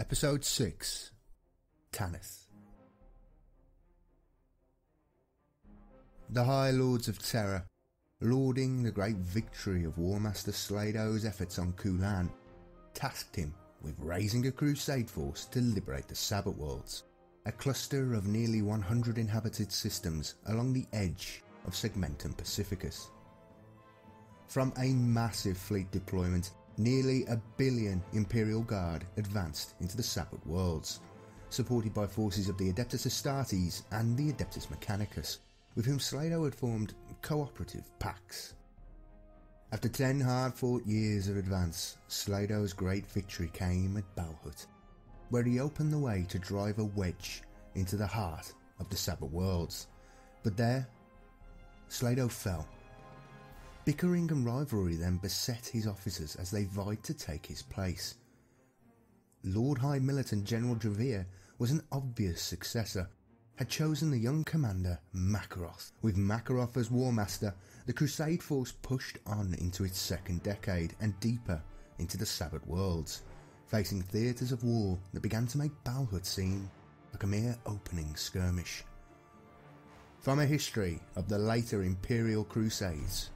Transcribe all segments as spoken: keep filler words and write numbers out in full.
Episode six, Tanith. The High Lords of Terror, lauding the great victory of Warmaster Slado's efforts on Kulan, tasked him with raising a crusade force to liberate the Sabbat Worlds, a cluster of nearly one hundred inhabited systems along the edge of Segmentum Pacificus. From a massive fleet deployment, nearly a billion Imperial Guard advanced into the Sabbat Worlds, supported by forces of the Adeptus Astartes and the Adeptus Mechanicus, with whom Slado had formed cooperative pacts. After ten hard-fought years of advance, Slado's great victory came at Balhaut, where he opened the way to drive a wedge into the heart of the Sabbat Worlds. But there, Slado fell. Bickering and rivalry then beset his officers as they vied to take his place. Lord High Militant General Javier was an obvious successor, had chosen the young commander Macaroth. With Macaroth as Warmaster, the Crusade force pushed on into its second decade and deeper into the Sabbat Worlds, facing theatres of war that began to make Balhaut seem like a mere opening skirmish. From a history of the later Imperial Crusades.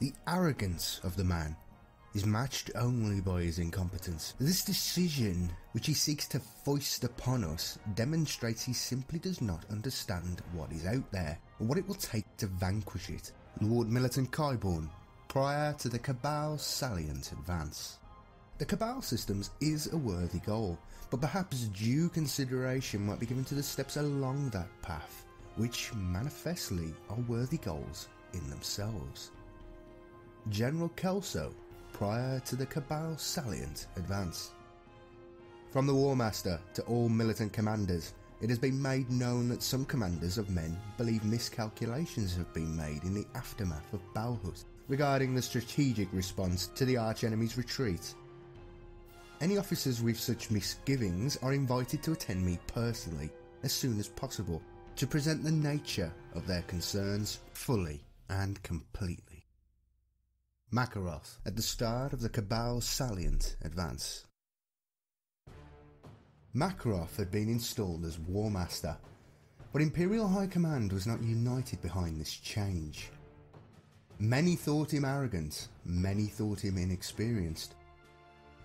The arrogance of the man is matched only by his incompetence. This decision, which he seeks to foist upon us, demonstrates he simply does not understand what is out there, and what it will take to vanquish it. Lord Militant Qyborn, prior to the Cabal Salient advance. The Cabal Systems is a worthy goal, but perhaps due consideration might be given to the steps along that path, which manifestly are worthy goals in themselves. General Kelso, prior to the Cabal Salient advance. From the Warmaster to all militant commanders, it has been made known that some commanders of men believe miscalculations have been made in the aftermath of Balhaut regarding the strategic response to the arch-enemy's retreat. Any officers with such misgivings are invited to attend me personally as soon as possible to present the nature of their concerns fully and completely. Macaroth at the start of the Cabal Salient advance. Macaroth had been installed as Warmaster, but Imperial High Command was not united behind this change. Many thought him arrogant, many thought him inexperienced.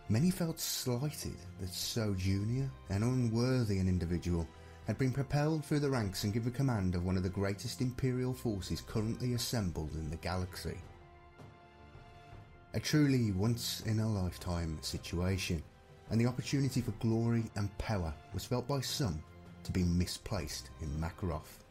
Many felt slighted that so junior and unworthy an individual had been propelled through the ranks and given command of one of the greatest Imperial forces currently assembled in the galaxy. A truly once-in-a-lifetime situation, and the opportunity for glory and power was felt by some to be misplaced in Macaroth.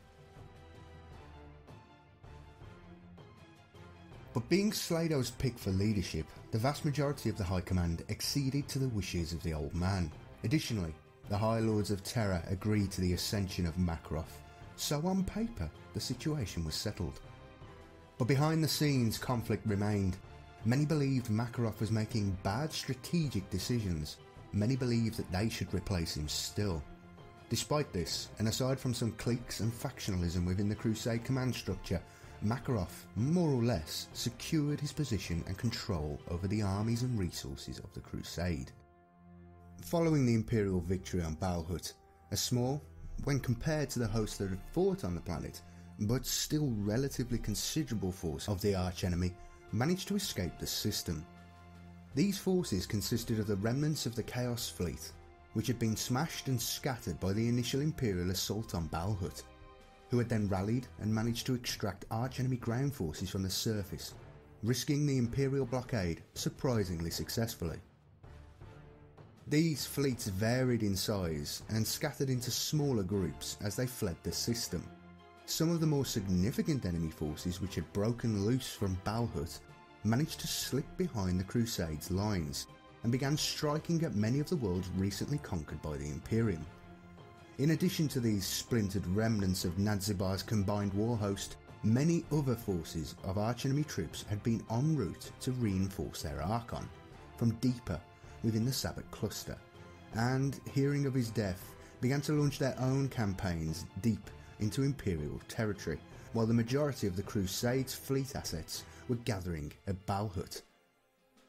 But being Slado's pick for leadership, the vast majority of the High Command acceded to the wishes of the old man. Additionally, the High Lords of Terror agreed to the ascension of Macaroth, so on paper the situation was settled. But behind the scenes, conflict remained. Many believed Macaroth was making bad strategic decisions. Many believed that they should replace him still. Despite this, and aside from some cliques and factionalism within the Crusade command structure, Macaroth, more or less, secured his position and control over the armies and resources of the Crusade. Following the Imperial victory on Balhaut, a small, when compared to the host that had fought on the planet, but still relatively considerable force of the archenemy, managed to escape the system. These forces consisted of the remnants of the Chaos Fleet, which had been smashed and scattered by the initial Imperial assault on Balhaut, who had then rallied and managed to extract arch-enemy ground forces from the surface, risking the Imperial blockade surprisingly successfully. These fleets varied in size and scattered into smaller groups as they fled the system. Some of the more significant enemy forces which had broken loose from Balhaut managed to slip behind the Crusade's lines and began striking at many of the worlds recently conquered by the Imperium. In addition to these splintered remnants of Nadzibar's combined war host, many other forces of archenemy troops had been en route to reinforce their Archon from deeper within the Sabbat cluster, and, hearing of his death, began to launch their own campaigns deep into Imperial territory, while the majority of the Crusade's fleet assets were gathering at Balhaut.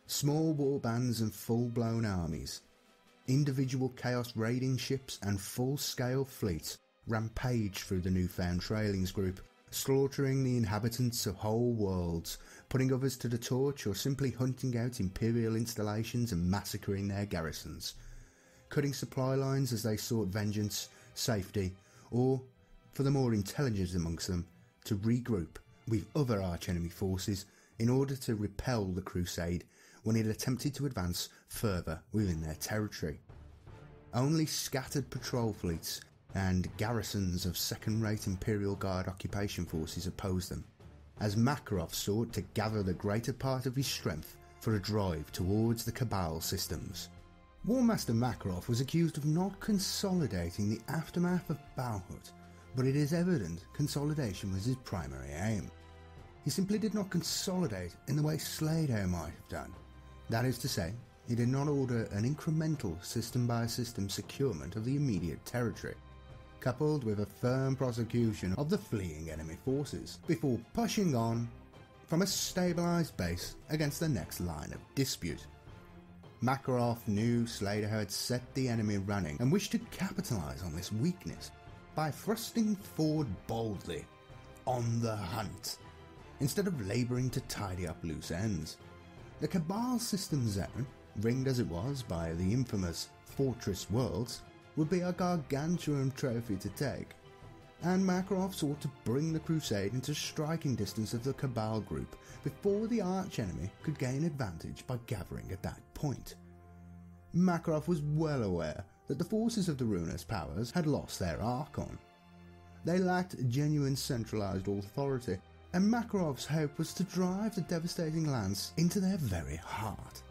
Small warbands and full-blown armies, individual Chaos raiding ships and full-scale fleets rampaged through the newfound trailings group, slaughtering the inhabitants of whole worlds, putting others to the torch or simply hunting out Imperial installations and massacring their garrisons, cutting supply lines as they sought vengeance, safety, or, for the more intelligent amongst them, to regroup with other arch-enemy forces in order to repel the crusade when it attempted to advance further within their territory. Only scattered patrol fleets and garrisons of second-rate Imperial Guard occupation forces opposed them, as Macaroth sought to gather the greater part of his strength for a drive towards the Cabal systems. Warmaster Macaroth was accused of not consolidating the aftermath of Balhaut, but it is evident consolidation was his primary aim. He simply did not consolidate in the way Slado might have done. That is to say, he did not order an incremental system-by-system securement of the immediate territory, coupled with a firm prosecution of the fleeing enemy forces, before pushing on from a stabilised base against the next line of dispute. Macaroth knew Slado had set the enemy running and wished to capitalise on this weakness by thrusting forward boldly, on the hunt, instead of labouring to tidy up loose ends. The Cabal system zone, ringed as it was by the infamous Fortress Worlds, would be a gargantuan trophy to take, and Macaroth sought to bring the crusade into striking distance of the Cabal group before the arch-enemy could gain advantage by gathering at that point. Macaroth was well aware that the forces of the ruinous powers had lost their Archon. They lacked genuine centralised authority, and Macaroth's hope was to drive the devastating lance into their very heart,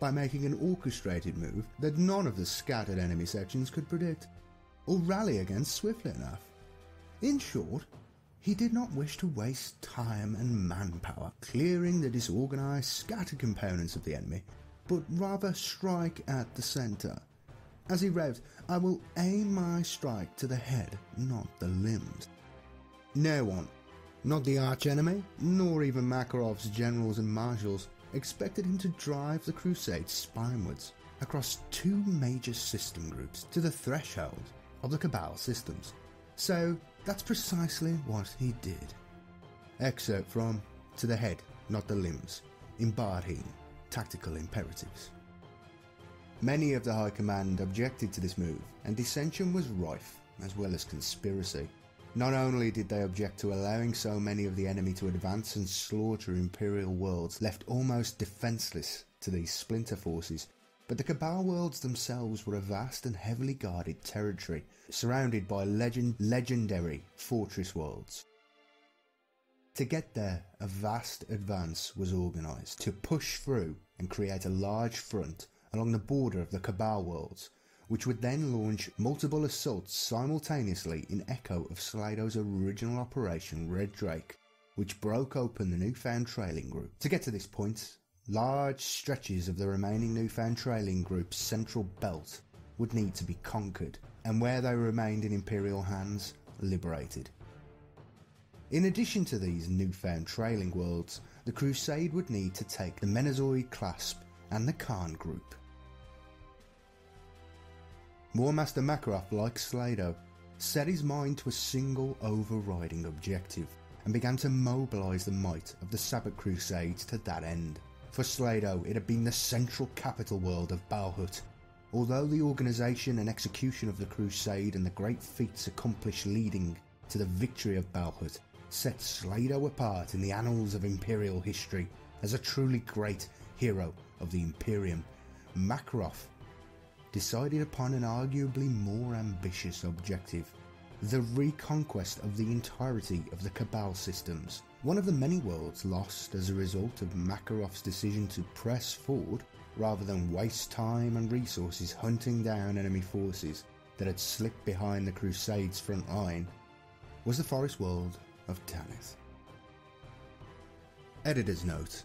by making an orchestrated move that none of the scattered enemy sections could predict, or rally against swiftly enough. In short, he did not wish to waste time and manpower clearing the disorganised, scattered components of the enemy, but rather strike at the centre. As he revs, "I will aim my strike to the head, not the limbs." No one, not the arch-enemy, nor even Macaroth's generals and marshals, expected him to drive the crusade spinewards across two major system groups to the threshold of the Cabal systems. So that's precisely what he did. Excerpt from To the Head, Not the Limbs, in Barheen, Tactical Imperatives. Many of the High Command objected to this move, and dissension was rife, as well as conspiracy. Not only did they object to allowing so many of the enemy to advance and slaughter Imperial worlds left almost defenceless to these splinter forces, but the Cabal worlds themselves were a vast and heavily guarded territory, surrounded by legend legendary fortress worlds. To get there, a vast advance was organised to push through and create a large front along the border of the Cabal worlds, which would then launch multiple assaults simultaneously in echo of Slado's original Operation Red Drake, which broke open the newfound trailing group. To get to this point, large stretches of the remaining newfound trailing group's central belt would need to be conquered, and where they remained in Imperial hands, liberated. In addition to these newfound trailing worlds, the crusade would need to take the Menazoid Clasp and the Khan group. Warmaster Macaroth, like Slado, set his mind to a single overriding objective and began to mobilise the might of the Sabbat Crusades to that end. For Slado, it had been the central capital world of Balhaut. Although the organisation and execution of the Crusade and the great feats accomplished leading to the victory of Balhaut set Slado apart in the annals of Imperial history as a truly great hero of the Imperium, Macaroth decided upon an arguably more ambitious objective, the reconquest of the entirety of the Cabal systems, one of the many worlds lost as a result of Macaroth's decision to press forward rather than waste time and resources hunting down enemy forces that had slipped behind the Crusade's front line, was the forest world of Tanith. Editor's note.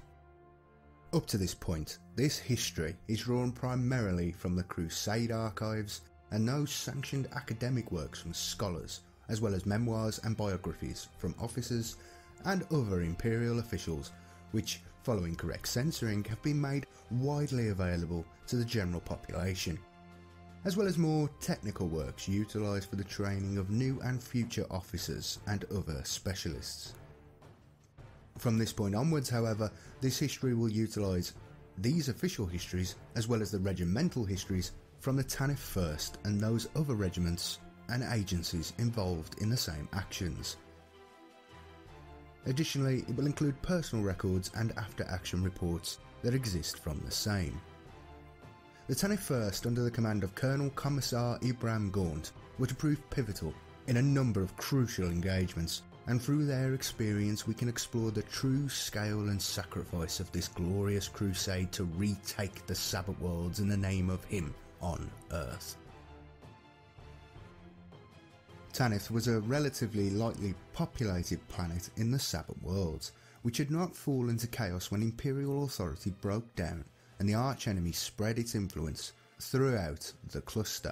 Up to this point, this history is drawn primarily from the Crusade archives and no sanctioned academic works from scholars, as well as memoirs and biographies from officers and other Imperial officials, which, following correct censoring, have been made widely available to the general population. as well as more technical works utilised for the training of new and future officers and other specialists. From this point onwards, however, this history will utilise these official histories as well as the regimental histories from the Tanith First and those other regiments and agencies involved in the same actions. Additionally, it will include personal records and after-action reports that exist from the same. The Tanith First, under the command of Colonel Commissar Ibram Gaunt, were to prove pivotal in a number of crucial engagements, and through their experience we can explore the true scale and sacrifice of this glorious crusade to retake the Sabbat Worlds in the name of Him on Earth. Tanith was a relatively lightly populated planet in the Sabbat Worlds, which had not fallen into chaos when Imperial authority broke down and the archenemy spread its influence throughout the cluster.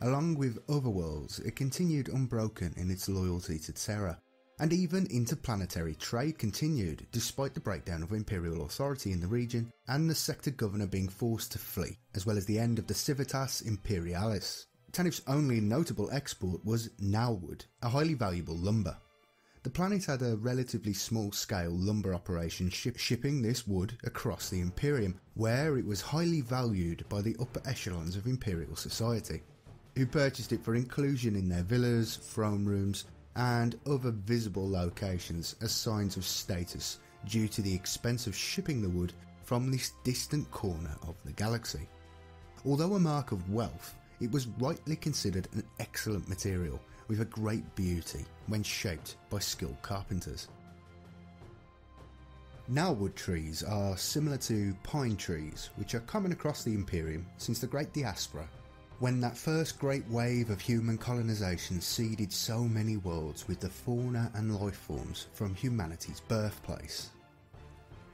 Along with other worlds, it continued unbroken in its loyalty to Terra, and even interplanetary trade continued despite the breakdown of Imperial authority in the region and the sector governor being forced to flee, as well as the end of the Civitas Imperialis. Tanith's only notable export was Nalwood, a highly valuable lumber. The planet had a relatively small-scale lumber operation ship shipping this wood across the Imperium, where it was highly valued by the upper echelons of Imperial society, who purchased it for inclusion in their villas, throne rooms, and other visible locations as signs of status due to the expense of shipping the wood from this distant corner of the galaxy. Although a mark of wealth, it was rightly considered an excellent material with a great beauty when shaped by skilled carpenters. Nalwood trees are similar to pine trees, which are common across the Imperium since the Great Diaspora, when that first great wave of human colonisation seeded so many worlds with the fauna and life forms from humanity's birthplace.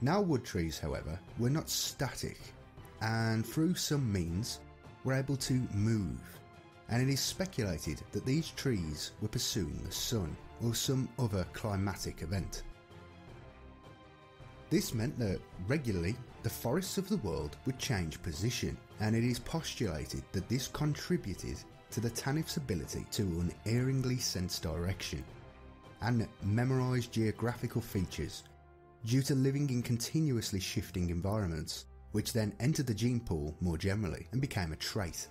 Nalwood trees, however, were not static, and through some means were able to move, and it is speculated that these trees were pursuing the sun or some other climatic event. This meant that regularly the forests of the world would change position, and it is postulated that this contributed to the Tanith's ability to unerringly sense direction and memorise geographical features due to living in continuously shifting environments, which then entered the gene pool more generally and became a trait.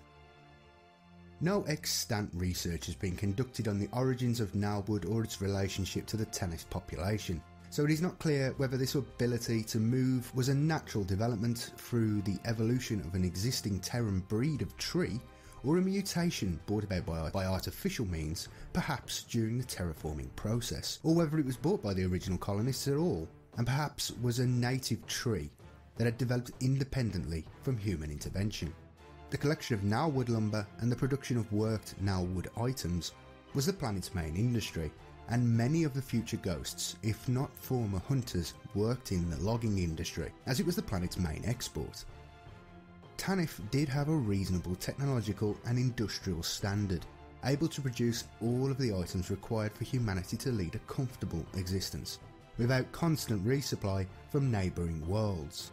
No extant research has been conducted on the origins of Nalwood or its relationship to the Tanith population, so it is not clear whether this ability to move was a natural development through the evolution of an existing Terran breed of tree, or a mutation brought about by, by artificial means, perhaps during the terraforming process, or whether it was brought by the original colonists at all, and perhaps was a native tree that had developed independently from human intervention. The collection of Nalwood lumber and the production of worked Nalwood items was the planet's main industry, and many of the future ghosts, if not former hunters, worked in the logging industry, as it was the planet's main export. Tanith did have a reasonable technological and industrial standard, able to produce all of the items required for humanity to lead a comfortable existence, without constant resupply from neighbouring worlds,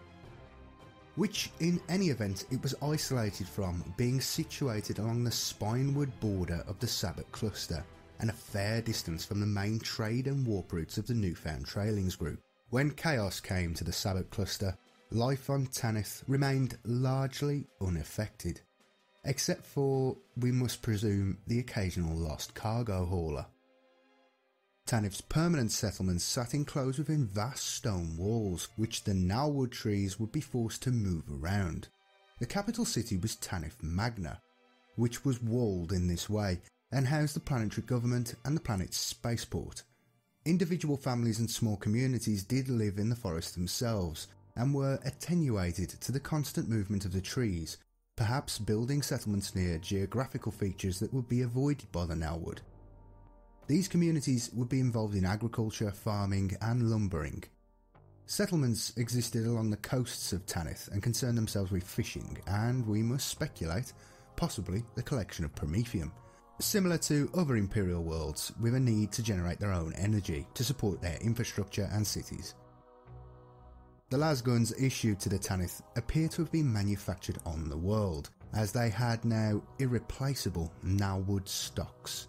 which in any event it was isolated from, being situated along the spineward border of the Sabbat cluster and a fair distance from the main trade and warp routes of the newfound trailings group. When chaos came to the Sabbat cluster, life on Tanith remained largely unaffected, except for, we must presume, the occasional lost cargo hauler. Tanith's permanent settlements sat enclosed within vast stone walls, which the Nalwood trees would be forced to move around. The capital city was Tanith Magna, which was walled in this way, and housed the planetary government and the planet's spaceport. Individual families and small communities did live in the forest themselves, and were attenuated to the constant movement of the trees, perhaps building settlements near geographical features that would be avoided by the Nalwood. These communities would be involved in agriculture, farming and lumbering. Settlements existed along the coasts of Tanith and concerned themselves with fishing and, we must speculate, possibly the collection of promethium, similar to other Imperial worlds, with a need to generate their own energy to support their infrastructure and cities. The lasguns issued to the Tanith appear to have been manufactured on the world, as they had now irreplaceable Nalwood stocks.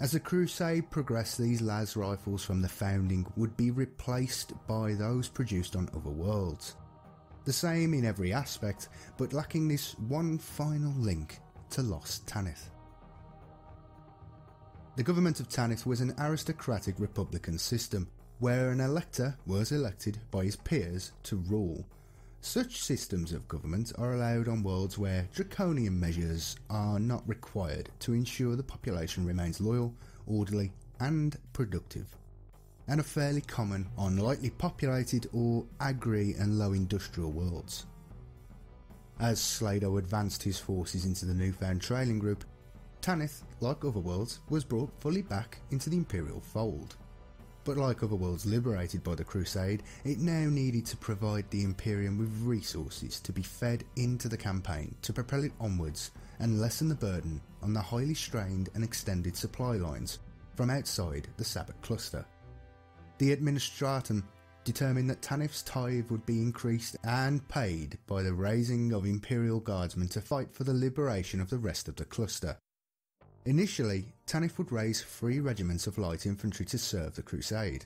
As the crusade progressed, these las rifles from the founding would be replaced by those produced on other worlds. The same in every aspect, but lacking this one final link to lost Tanith. The government of Tanith was an aristocratic republican system, where an elector was elected by his peers to rule. Such systems of government are allowed on worlds where draconian measures are not required to ensure the population remains loyal, orderly and productive, and are fairly common on lightly populated or agri and low industrial worlds. As Slado advanced his forces into the newfound trailing group, Tanith, like other worlds, was brought fully back into the Imperial fold. But like other worlds liberated by the Crusade, it now needed to provide the Imperium with resources to be fed into the campaign to propel it onwards and lessen the burden on the highly strained and extended supply lines from outside the Sabbat cluster. The Administratum determined that Tanith's tithe would be increased and paid by the raising of Imperial Guardsmen to fight for the liberation of the rest of the cluster. Initially, Tanith would raise three regiments of light infantry to serve the crusade.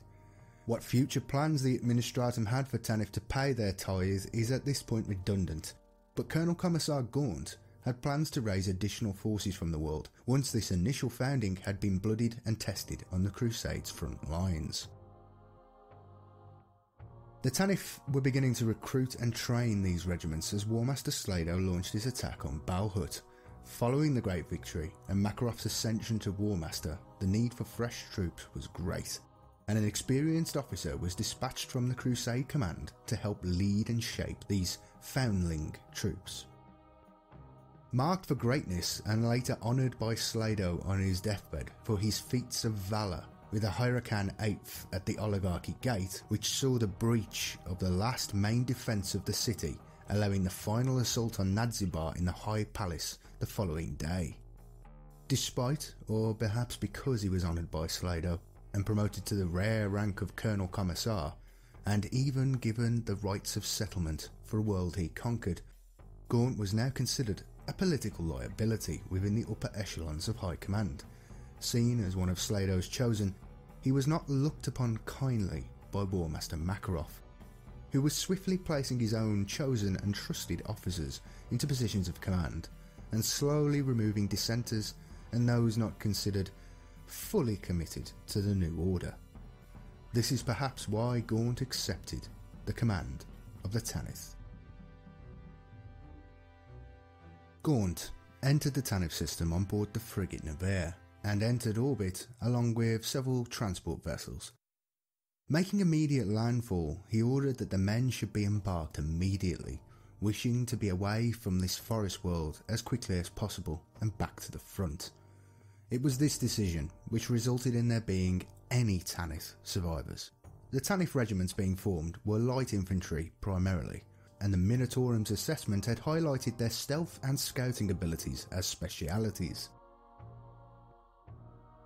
What future plans the Administratum had for Tanith to pay their tithe is at this point redundant, but Colonel Commissar Gaunt had plans to raise additional forces from the world once this initial founding had been bloodied and tested on the crusade's front lines. The Tanith were beginning to recruit and train these regiments as Warmaster Slado launched his attack on Balhaut. Following the great victory and Makarov's ascension to Warmaster, the need for fresh troops was great, and an experienced officer was dispatched from the Crusade Command to help lead and shape these foundling troops. Marked for greatness and later honoured by Slado on his deathbed for his feats of valour, with a Hyrkan Eighth at the Oligarchy Gate, which saw the breach of the last main defence of the city, allowing the final assault on Nadzibar in the High Palace the following day. Despite, or perhaps because, he was honoured by Slado and promoted to the rare rank of Colonel Commissar, and even given the rights of settlement for a world he conquered, Gaunt was now considered a political liability within the upper echelons of high command. Seen as one of Slado's chosen, he was not looked upon kindly by Warmaster Macaroth, who was swiftly placing his own chosen and trusted officers into positions of command, and slowly removing dissenters and those not considered fully committed to the new order. This is perhaps why Gaunt accepted the command of the Tanith. Gaunt entered the Tanith system on board the frigate Navarre, and entered orbit along with several transport vessels. Making immediate landfall, he ordered that the men should be embarked immediately, wishing to be away from this forest world as quickly as possible and back to the front. It was this decision which resulted in there being any Tanith survivors. The Tanith regiments being formed were light infantry primarily, and the Minotaurum's assessment had highlighted their stealth and scouting abilities as specialities.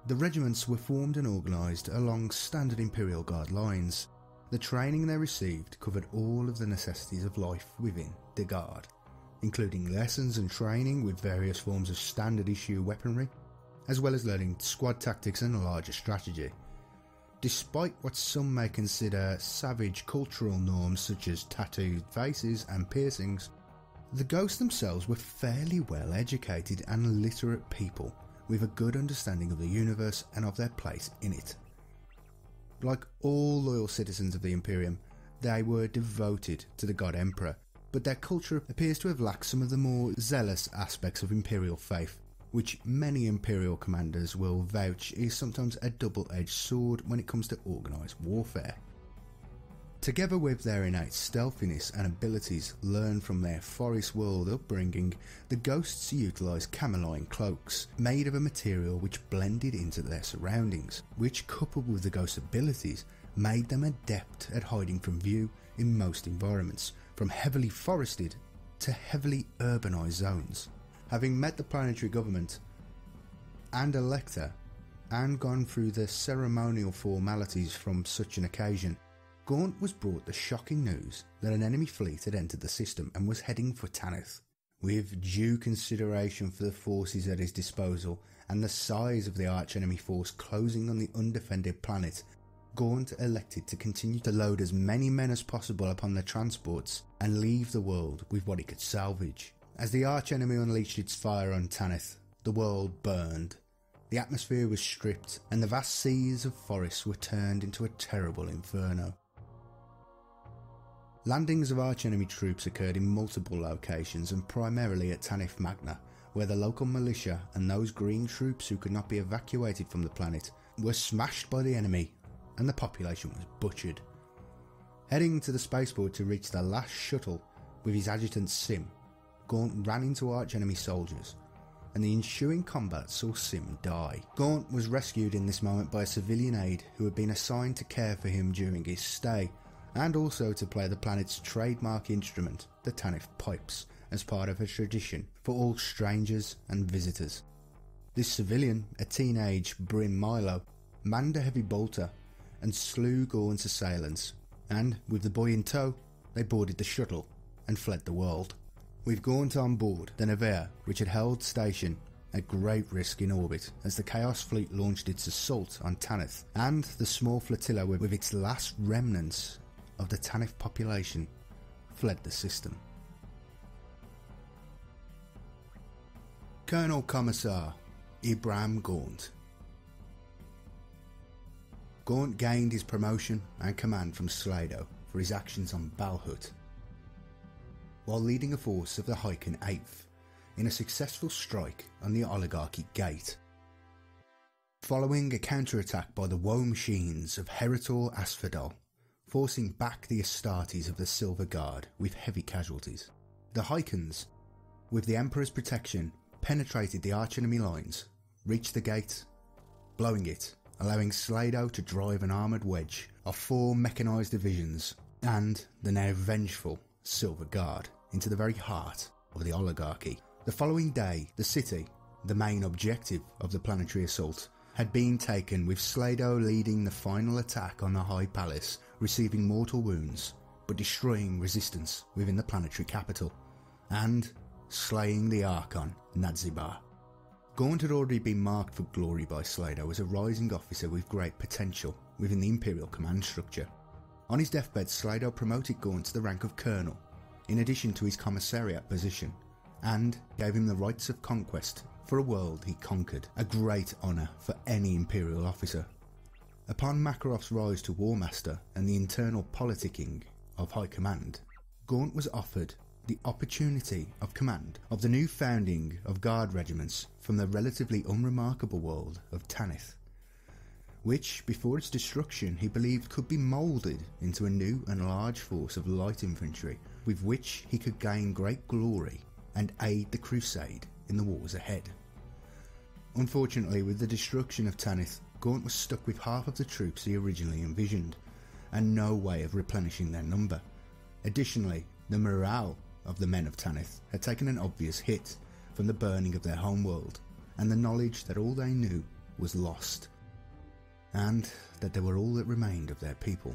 The regiments were formed and organised along standard Imperial Guard lines. The training they received covered all of the necessities of life within the Guard, including lessons and training with various forms of standard issue weaponry, as well as learning squad tactics and larger strategy. Despite what some may consider savage cultural norms such as tattooed faces and piercings, the Ghosts themselves were fairly well educated and literate people, with a good understanding of the universe and of their place in it. Like all loyal citizens of the Imperium, they were devoted to the God Emperor, but their culture appears to have lacked some of the more zealous aspects of Imperial faith, which many Imperial commanders will vouch is sometimes a double-edged sword when it comes to organised warfare. Together with their innate stealthiness and abilities learned from their forest world upbringing, the Ghosts utilised cameline cloaks, made of a material which blended into their surroundings, which, coupled with the Ghosts' abilities, made them adept at hiding from view in most environments, from heavily forested to heavily urbanised zones. Having met the planetary government and Elector, and gone through the ceremonial formalities from such an occasion, Gaunt was brought the shocking news that an enemy fleet had entered the system and was heading for Tanith, With due consideration for the forces at his disposal and the size of the arch-enemy force closing on the undefended planet, Gaunt elected to continue to load as many men as possible upon their transports and leave the world with what it could salvage. As the arch-enemy unleashed its fire on Tanith, the world burned. The atmosphere was stripped and the vast seas of forests were turned into a terrible inferno. Landings of arch-enemy troops occurred in multiple locations and primarily at Tanith Magna, where the local militia and those green troops who could not be evacuated from the planet were smashed by the enemy and the population was butchered. Heading to the spaceport to reach the last shuttle with his adjutant Sim, Gaunt ran into arch-enemy soldiers and the ensuing combat saw Sim die. Gaunt was rescued in this moment by a civilian aide who had been assigned to care for him during his stay, and also to play the planet's trademark instrument, the Tanith pipes, as part of a tradition for all strangers and visitors. This civilian, a teenage Brin Milo, manned a heavy bolter and slew Gaunt's assailants, and with the boy in tow, they boarded the shuttle and fled the world. With Gaunt on board, the Navarre, which had held station at great risk in orbit as the Chaos Fleet launched its assault on Tanith, and the small flotilla with its last remnants of the Tanith population fled the system. Colonel Commissar Ibram Gaunt. Gaunt gained his promotion and command from Slado for his actions on Balhaut, while leading a force of the Hyrkan Eighth in a successful strike on the Oligarchy Gate. Following a counterattack by the woe machines of Herator Asphodel, forcing back the Astartes of the Silver Guard with heavy casualties. The Hyrkans, with the Emperor's protection, penetrated the arch-enemy lines, reached the gate, blowing it, allowing Slado to drive an armoured wedge of four mechanised divisions and the now vengeful Silver Guard into the very heart of the Oligarchy. The following day, the city, the main objective of the planetary assault, had been taken, with Slado leading the final attack on the High Palace, receiving mortal wounds but destroying resistance within the planetary capital, and slaying the Archon, Nadzibar. Gaunt had already been marked for glory by Slado as a rising officer with great potential within the Imperial command structure. On his deathbed, Slado promoted Gaunt to the rank of Colonel, in addition to his commissariat position, and gave him the rights of conquest for a world he conquered, a great honour for any Imperial officer. Upon Makarov's rise to Warmaster and the internal politicking of High Command, Gaunt was offered the opportunity of command of the new founding of guard regiments from the relatively unremarkable world of Tanith, which, before its destruction, he believed could be moulded into a new and large force of light infantry with which he could gain great glory and aid the crusade in the wars ahead. Unfortunately, with the destruction of Tanith, Gaunt was stuck with half of the troops he originally envisioned, and no way of replenishing their number. Additionally, the morale of the men of Tanith had taken an obvious hit from the burning of their homeworld, and the knowledge that all they knew was lost, and that they were all that remained of their people.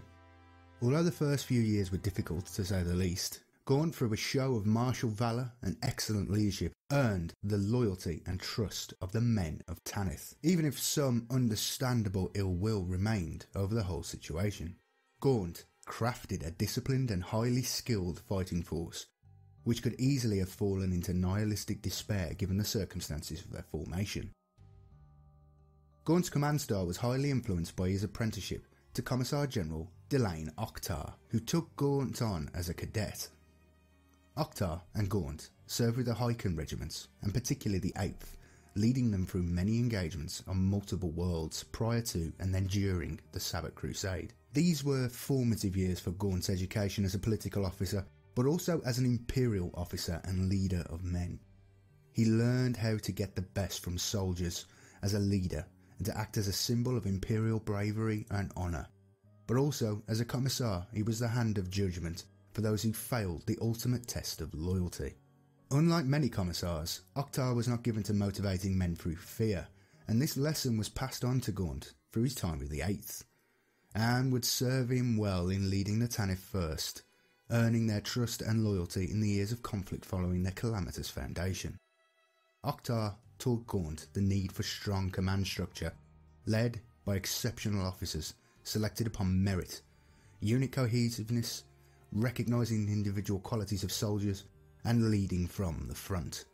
Although the first few years were difficult, to say the least, Gaunt, through a show of martial valour and excellent leadership, earned the loyalty and trust of the men of Tanith, even if some understandable ill will remained over the whole situation. Gaunt crafted a disciplined and highly skilled fighting force, which could easily have fallen into nihilistic despair given the circumstances of their formation. Gaunt's command style was highly influenced by his apprenticeship to Commissar General Delane Oktar, who took Gaunt on as a cadet. Oktar and Gaunt served with the Hyrkan regiments, and particularly the eighth, leading them through many engagements on multiple worlds prior to and then during the Sabbat Crusade. These were formative years for Gaunt's education as a political officer, but also as an Imperial officer and leader of men. He learned how to get the best from soldiers as a leader and to act as a symbol of Imperial bravery and honour. But also, as a commissar, he was the hand of judgment for those who failed the ultimate test of loyalty. Unlike many commissars, Oktar was not given to motivating men through fear, and this lesson was passed on to Gaunt through his time with the eighth, and would serve him well in leading the Tanith First earning their trust and loyalty in the years of conflict following their calamitous foundation. Oktar taught Gaunt the need for strong command structure, led by exceptional officers selected upon merit, unit cohesiveness, recognising the individual qualities of soldiers, and leading from the front.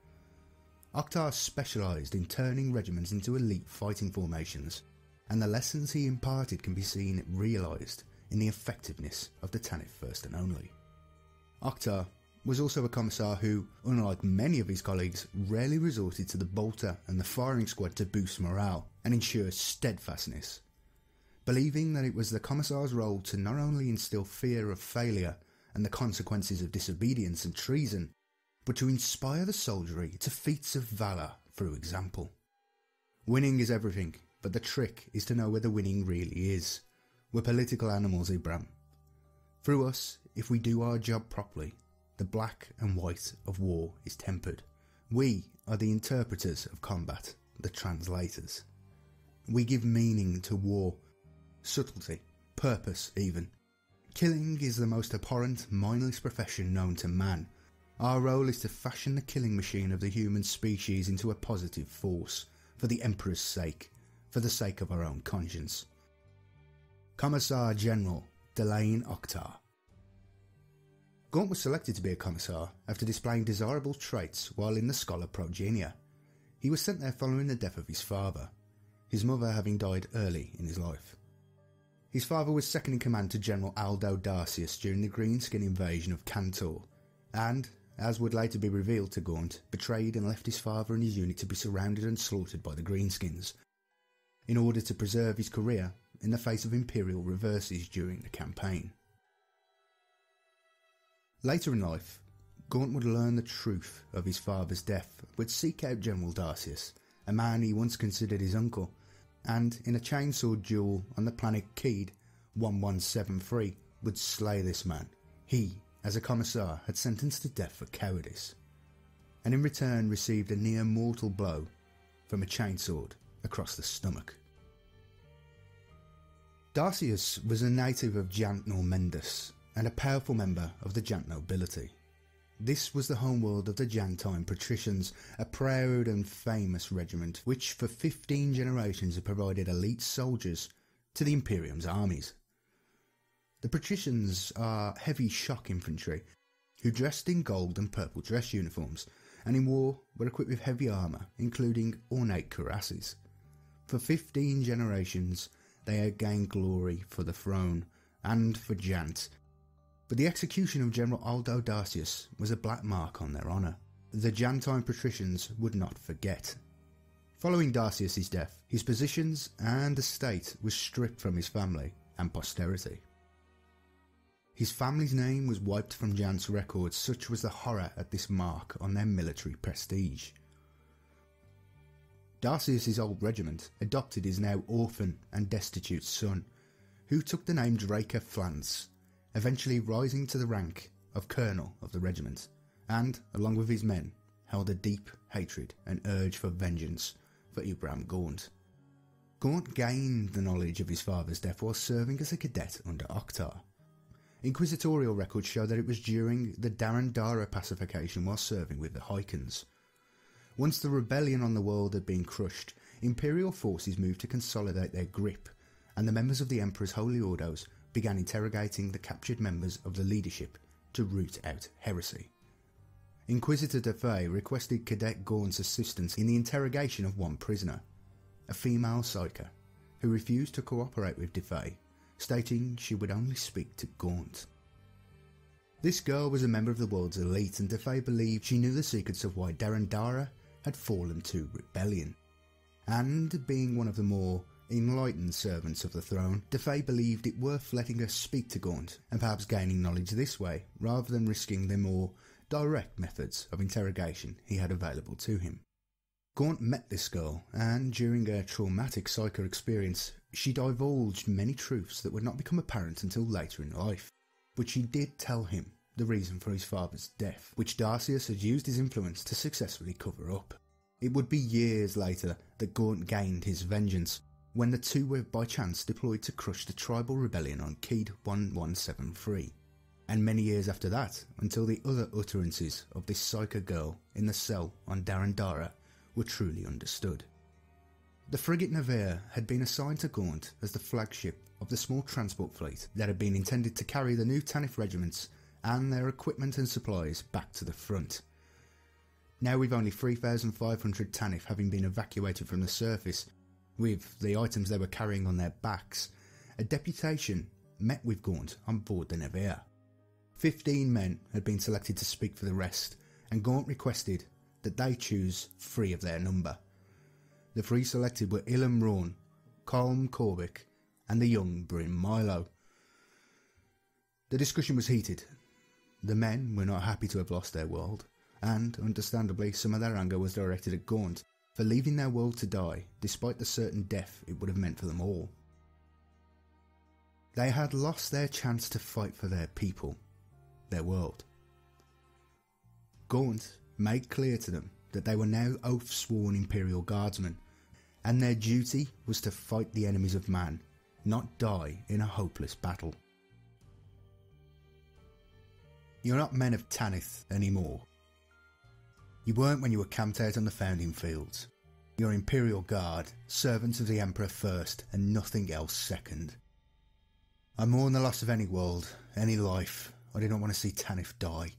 Oktar specialised in turning regiments into elite fighting formations, and the lessons he imparted can be seen realised in the effectiveness of the Tanith First and Only. Oktar was also a commissar who, unlike many of his colleagues, rarely resorted to the bolter and the firing squad to boost morale and ensure steadfastness, believing that it was the commissar's role to not only instil fear of failure and the consequences of disobedience and treason, but to inspire the soldiery to feats of valour through example. Winning is everything, but the trick is to know where the winning really is. We're political animals, Ibram. Through us, if we do our job properly, the black and white of war is tempered. We are the interpreters of combat, the translators. We give meaning to war, subtlety, purpose even. Killing is the most abhorrent, mindless profession known to man. Our role is to fashion the killing machine of the human species into a positive force, for the Emperor's sake, for the sake of our own conscience. Commissar General Delane Oktar. Gaunt was selected to be a commissar after displaying desirable traits while in the Scholar Progenia. He was sent there following the death of his father, his mother having died early in his life. His father was second in command to General Aldo Darcius during the Greenskin invasion of Cantor, and, as would later be revealed to Gaunt, betrayed and left his father and his unit to be surrounded and slaughtered by the Greenskins, in order to preserve his career in the face of imperial reverses during the campaign. Later in life, Gaunt would learn the truth of his father's death, would seek out General Darcius, a man he once considered his uncle, and in a chainsaw duel on the planet Keed one one seven three would slay this man he, as a commissar, had sentenced to death for cowardice, and in return received a near mortal blow from a chainsword across the stomach. Darcius was a native of Jant Normandus and a powerful member of the Jant nobility. This was the homeworld of the Jantine Patricians, a proud and famous regiment which for fifteen generations had provided elite soldiers to the Imperium's armies. The Patricians are heavy shock infantry, who dressed in gold and purple dress uniforms, and in war were equipped with heavy armour, including ornate cuirasses. For fifteen generations, they had gained glory for the throne and for Jant, but the execution of General Aldo Darcius was a black mark on their honour. The Jantine patricians would not forget. Following Darcius' death, his positions and estate was stripped from his family and posterity. His family's name was wiped from Jant's records, such was the horror at this mark on their military prestige. Darcius' old regiment adopted his now orphan and destitute son, who took the name Draca Flans, eventually rising to the rank of colonel of the regiment, and, along with his men, held a deep hatred and urge for vengeance for Ibram Gaunt. Gaunt gained the knowledge of his father's death while serving as a cadet under Oktar. Inquisitorial records show that it was during the Darandara pacification while serving with the Hyrkans. Once the rebellion on the world had been crushed, Imperial forces moved to consolidate their grip, and the members of the Emperor's Holy Ordos began interrogating the captured members of the leadership to root out heresy. Inquisitor de Fay requested Cadet Gaunt's assistance in the interrogation of one prisoner, a female psyker, who refused to cooperate with de Fay, stating she would only speak to Gaunt. This girl was a member of the world's elite, and de Fay believed she knew the secrets of why Darandara had fallen to rebellion, and being one of the more enlightened servants of the throne, de Fay believed it worth letting her speak to Gaunt and perhaps gaining knowledge this way rather than risking the more direct methods of interrogation he had available to him. Gaunt met this girl, and during her traumatic psycho experience she divulged many truths that would not become apparent until later in life, but she did tell him the reason for his father's death, which Darcius had used his influence to successfully cover up. It would be years later that Gaunt gained his vengeance, when the two were by chance deployed to crush the tribal rebellion on Keed one one seven three. and many years after that until the other utterances of this psycho girl in the cell on Darandara were truly understood. The frigate Navarre had been assigned to Gaunt as the flagship of the small transport fleet that had been intended to carry the new Tanith regiments and their equipment and supplies back to the front. Now, with only three thousand five hundred Tanith having been evacuated from the surface, with the items they were carrying on their backs, a deputation met with Gaunt on board the Navarre. Fifteen men had been selected to speak for the rest, and Gaunt requested that they choose three of their number. The three selected were Elim Rawne, Colm Corbec, and the young Brin Milo. The discussion was heated. The men were not happy to have lost their world, and understandably some of their anger was directed at Gaunt for leaving their world to die despite the certain death it would have meant for them all. They had lost their chance to fight for their people, their world. Gaunt made clear to them that they were now oath-sworn Imperial Guardsmen, and their duty was to fight the enemies of man, not die in a hopeless battle. You're not men of Tanith anymore. You weren't when you were camped out on the Founding Fields. You're Imperial Guard, servants of the Emperor first, and nothing else second. I mourn the loss of any world, any life. I did not want to see Tanith die,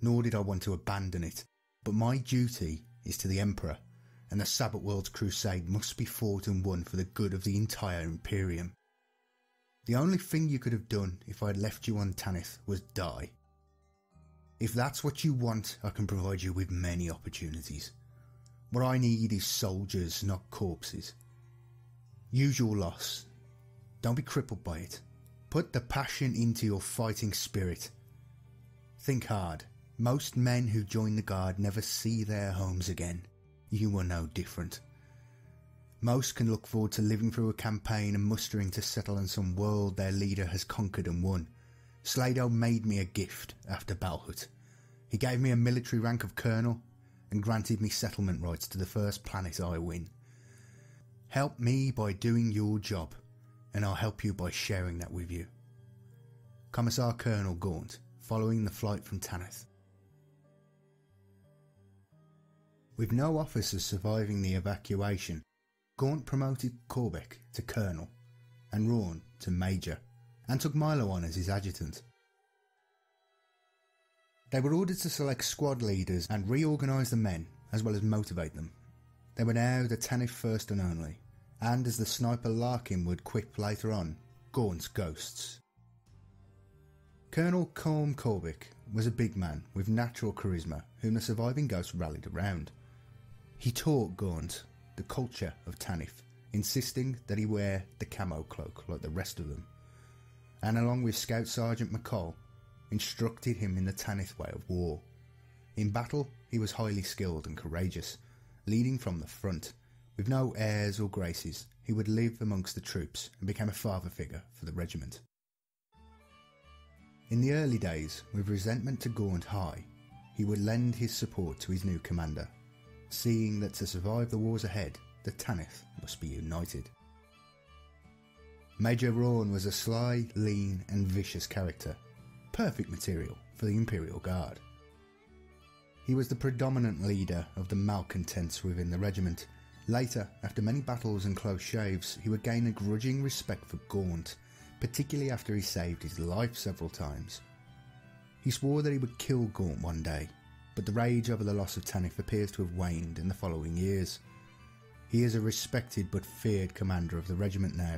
nor did I want to abandon it, but my duty is to the Emperor, and the Sabbat Worlds Crusade must be fought and won for the good of the entire Imperium. The only thing you could have done if I had left you on Tanith was die. If that's what you want, I can provide you with many opportunities. What I need is soldiers, not corpses. Use your loss. Don't be crippled by it. Put the passion into your fighting spirit. Think hard. Most men who join the Guard never see their homes again. You are no different. Most can look forward to living through a campaign and mustering to settle in some world their leader has conquered and won. Slado made me a gift after Balhaut. He gave me a military rank of colonel and granted me settlement rights to the first planet I win. Help me by doing your job, and I'll help you by sharing that with you. Commissar Colonel Gaunt, following the flight from Tanith. With no officers surviving the evacuation, Gaunt promoted Corbec to colonel and Rawne to major, and took Milo on as his adjutant. They were ordered to select squad leaders and reorganise the men, as well as motivate them. They were now the Tanith First and Only, and as the sniper Larkin would quip later on, Gaunt's Ghosts. Colonel Colm Corbec was a big man with natural charisma whom the surviving ghosts rallied around. He taught Gaunt the culture of Tanith, insisting that he wear the camo cloak like the rest of them, and along with Scout Sergeant McColl, instructed him in the Tanith way of war. In battle, he was highly skilled and courageous, leading from the front. With no airs or graces, he would live amongst the troops and became a father figure for the regiment. In the early days, with resentment to Gaunt high, he would lend his support to his new commander, seeing that to survive the wars ahead, the Tanith must be united. Major Rawne was a sly, lean and vicious character, perfect material for the Imperial Guard. He was the predominant leader of the malcontents within the regiment. Later, after many battles and close shaves, he would gain a grudging respect for Gaunt, particularly after he saved his life several times. He swore that he would kill Gaunt one day, but the rage over the loss of Tanith appears to have waned in the following years. He is a respected but feared commander of the regiment now.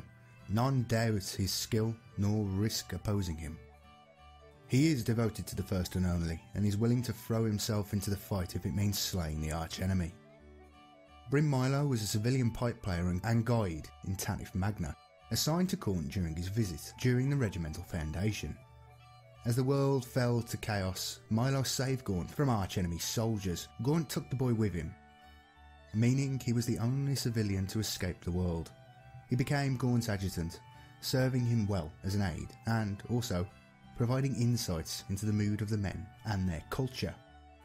None doubts his skill, nor risk opposing him. He is devoted to the First and Only, and is willing to throw himself into the fight if it means slaying the arch-enemy. Brin Milo was a civilian pipe player and guide in Tanith Magna, assigned to Gaunt during his visit during the regimental foundation. As the world fell to chaos, Milo saved Gaunt from arch-enemy soldiers. Gaunt took the boy with him, meaning he was the only civilian to escape the world. He became Gaunt's adjutant, serving him well as an aide and also providing insights into the mood of the men and their culture.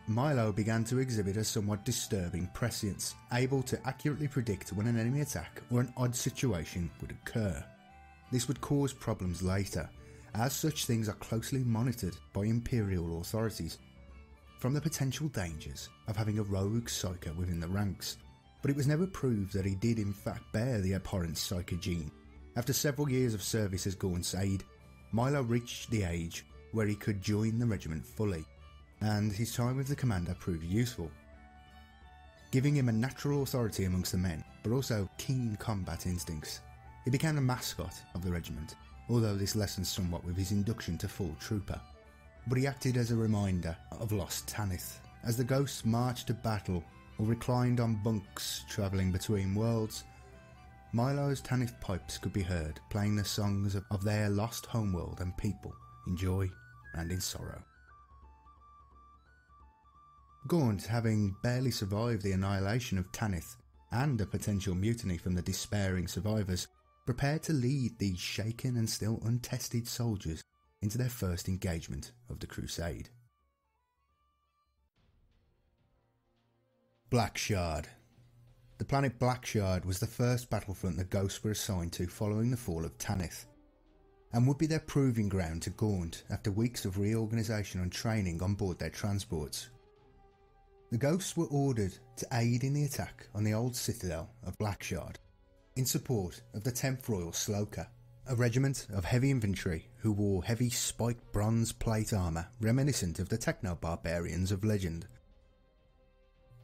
Milo began to exhibit a somewhat disturbing prescience, able to accurately predict when an enemy attack or an odd situation would occur. This would cause problems later, as such things are closely monitored by Imperial authorities, from the potential dangers of having a rogue psyker within the ranks, but it was never proved that he did in fact bear the abhorrent psyker gene. After several years of service as Gaunt's aide, Milo reached the age where he could join the regiment fully, and his time with the commander proved useful, giving him a natural authority amongst the men, but also keen combat instincts. He became the mascot of the regiment, although this lessened somewhat with his induction to full trooper. But he acted as a reminder of lost Tanith, as the ghosts marched to battle or reclined on bunks travelling between worlds. Milo's Tanith pipes could be heard playing the songs of their lost homeworld and people, in joy and in sorrow. Gaunt, having barely survived the annihilation of Tanith and a potential mutiny from the despairing survivors, prepared to lead these shaken and still untested soldiers into their first engagement of the crusade. Blackshard. The planet Blackshard was the first battlefront the Ghosts were assigned to following the fall of Tanith, and would be their proving ground to Gaunt after weeks of reorganisation and training on board their transports. The Ghosts were ordered to aid in the attack on the old citadel of Blackshard, in support of the tenth Royal Sloka, a regiment of heavy infantry who wore heavy spiked bronze plate armour reminiscent of the techno-barbarians of legend.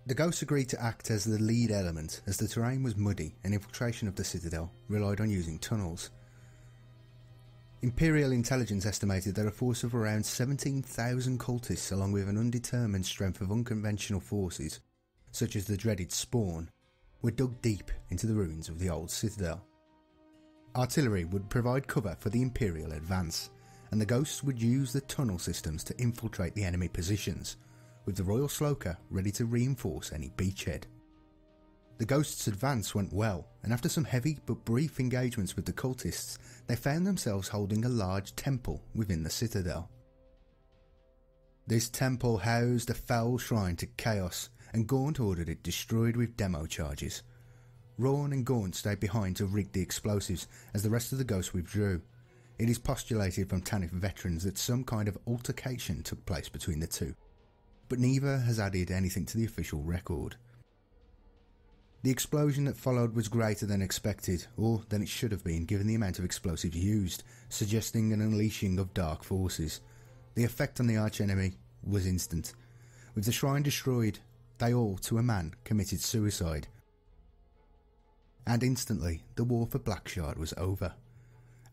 The Ghosts agreed to act as the lead element, as the terrain was muddy and infiltration of the citadel relied on using tunnels. Imperial intelligence estimated that a force of around seventeen thousand cultists, along with an undetermined strength of unconventional forces, such as the dreaded Spawn, were dug deep into the ruins of the old citadel. Artillery would provide cover for the Imperial advance, and the Ghosts would use the tunnel systems to infiltrate the enemy positions, with the Royal Sloka ready to reinforce any beachhead. The Ghosts' advance went well, and after some heavy but brief engagements with the cultists, they found themselves holding a large temple within the citadel. This temple housed a foul shrine to chaos, and Gaunt ordered it destroyed with demo charges. Rawne and Gaunt stayed behind to rig the explosives as the rest of the Ghosts withdrew. It is postulated from Tanith veterans that some kind of altercation took place between the two, but neither has added anything to the official record. The explosion that followed was greater than expected, or than it should have been given the amount of explosives used, suggesting an unleashing of dark forces. The effect on the archenemy was instant. With the shrine destroyed, they all, to a man, committed suicide. And instantly, the war for Blackshard was over.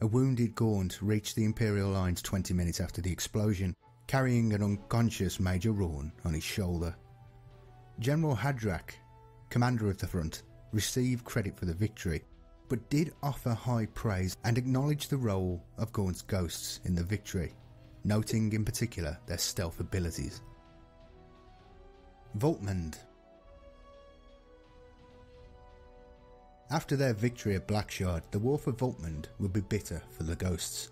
A wounded Gaunt reached the Imperial lines twenty minutes after the explosion, carrying an unconscious Major Rawne on his shoulder. General Hadrak, commander of the front, received credit for the victory, but did offer high praise and acknowledged the role of Gaunt's Ghosts in the victory, noting in particular their stealth abilities. Voltmund. After their victory at Blackshard, the war for Voltmund would be bitter for the Ghosts.